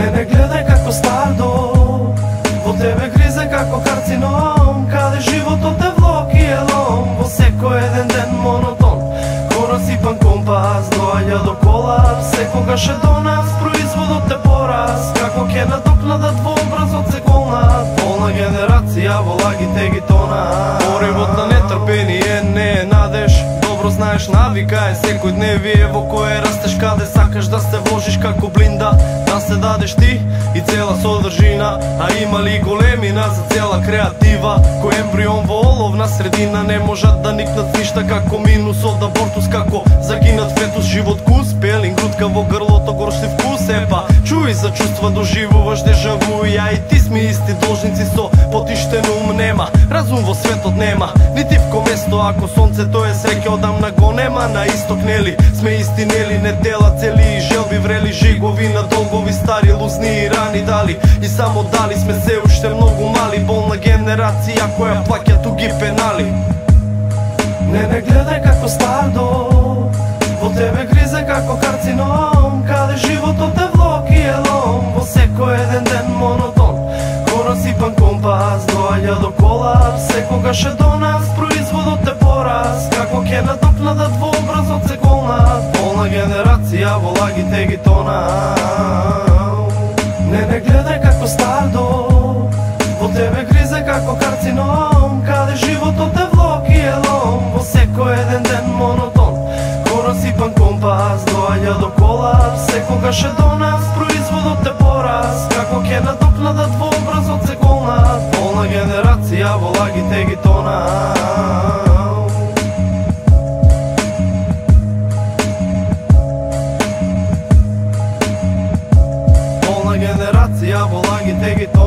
Не ме гледај како стадо, во тебе гризе како карцином, каде животот те влок и е лом, во секој еден ден монотон. Коросипан компас, доаѓа до колапс, секогаш е до нас, производот те порас, како ќе надокнадат во образот се голнат, полна генерација во лагите ги тонат. Поривот на нетрпение не е надеж, добро знаеш навика е секој дневие во кое растеш, каде сакаш да се вложиш како блинда, да се дадеш ти и цела содржина, а има ли големина за цела креатива, кој ембрион во оловна средина не можат да никнат ништа како минус од абортус, како загинат фетус, живот кус, пелин, грудка во грлото, горшлив вкус, епа, чуј за чувства доживуваш дежаву, ја и ти сме исти должници со потиштен ум, нема разум во светот, нема нити вко место, ако сонцето е среќа од на го нема, на исток нели сме исти, нели не дела цели и желби врели, жигови на долгови, стари лусни и рани дали и само дали сме се уште многу мали, болна генерација која плаќа туги пенали. Не ме гледај како стадо, во тебе гризе како карцином, каде животот те влок и е лом, во секој еден ден монотон. Коросипан компас, доаѓа до колапс, секогаш е до нас, производот те порас, како ќе надокнадат во образот се голнат, полна генерација во лагите ги тонат. Не ме гледај како стадо, во тебе гризе како карцином, каде животот те влок и е лом, во секој еден ден монотон. Коросипан компас, доаѓа до колапс, секогаш е до нас, производот те порас, како ќе надокнадат во образот се голнат, полна генерација во лагите ги тонат. Полна генерација во лагите ги тонат.